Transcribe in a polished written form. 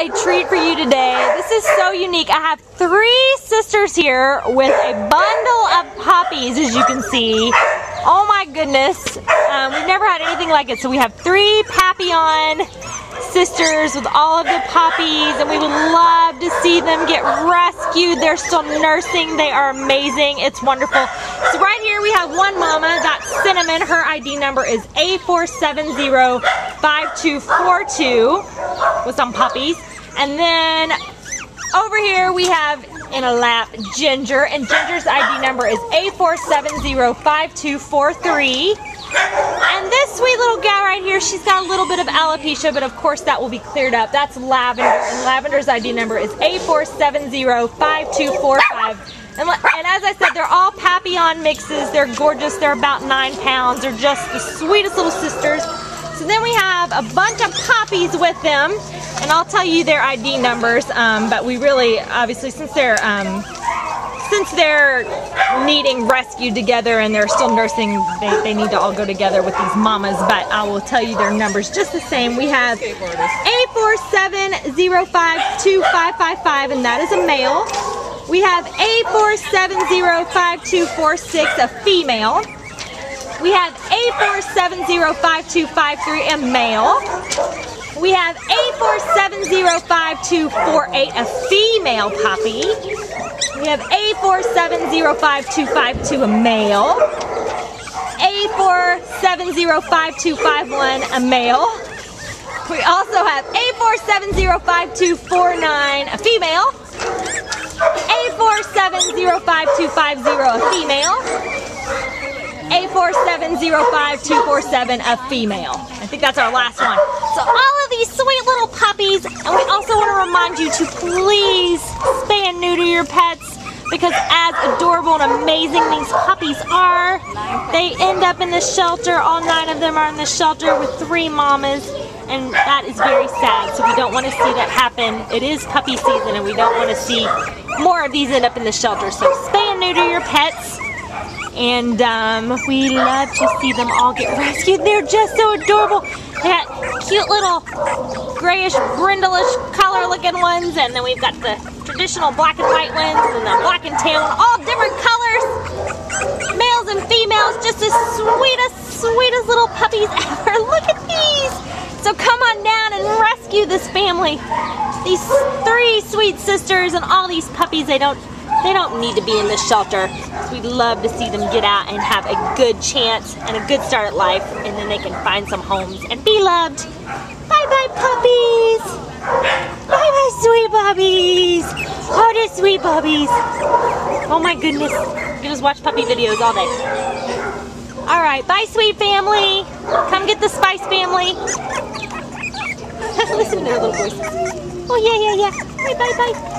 a treat for you today. This is so unique. I have three sisters here with a bundle of poppies, as you can see. Oh my goodness. We've never had anything like it. So we have three Papillon sisters with all of the poppies, and we would love to see them get rescued. They're still nursing. They are amazing. It's wonderful. So right here we have one mama, that's Cinnamon. Her ID number is A4705242 with some puppies. And then over here we have in a lap Ginger, and Ginger's ID number is A4705243. And this sweet little gal right here, she's got a little bit of alopecia, but of course that will be cleared up. That's Lavender, and Lavender's ID number is A4705245. And as I said, they're all Papillon mixes. They're gorgeous. They're about 9 pounds. They're just the sweetest little sisters. So then we have a bunch of poppies with them, and I'll tell you their ID numbers, but we really, obviously, since they're needing rescue together and they're still nursing, they need to all go together with these mamas, but I will tell you their numbers just the same. We have A4705255, and that is a male. We have A4705246, a female. We have A4705253, a male. We have A4705248, a female puppy. We have A4705252, a male. A4705251, a male. We also have A4705249, a female. A4705250, a female. A4705247, a female. I think that's our last one. So all of these sweet little puppies, and we also want to remind you to please spay and neuter your pets, because as adorable and amazing these puppies are, they end up in the shelter. All 9 of them are in the shelter with 3 mamas, and that is very sad. So we don't want to see that happen. It is puppy season, and we don't want to see more of these end up in the shelter. So spay and neuter your pets. And we love to see them all get rescued. They're just so adorable. They got cute little grayish, brindleish color looking ones, and then we've got the traditional black and white ones, and the black and tan, all different colors. Males and females, just the sweetest little puppies ever. Look at these. So come on down and rescue this family. These 3 sweet sisters and all these puppies, they don't need to be in this shelter. We'd love to see them get out and have a good chance and a good start at life, and then they can find some homes and be loved. Bye-bye, puppies. Bye-bye, sweet puppies. Oh, they're sweet puppies. Oh, my goodness. You can just watch puppy videos all day. All right. Bye, sweet family. Come get the Spice family. Listen to their little voices. Oh, yeah. Bye.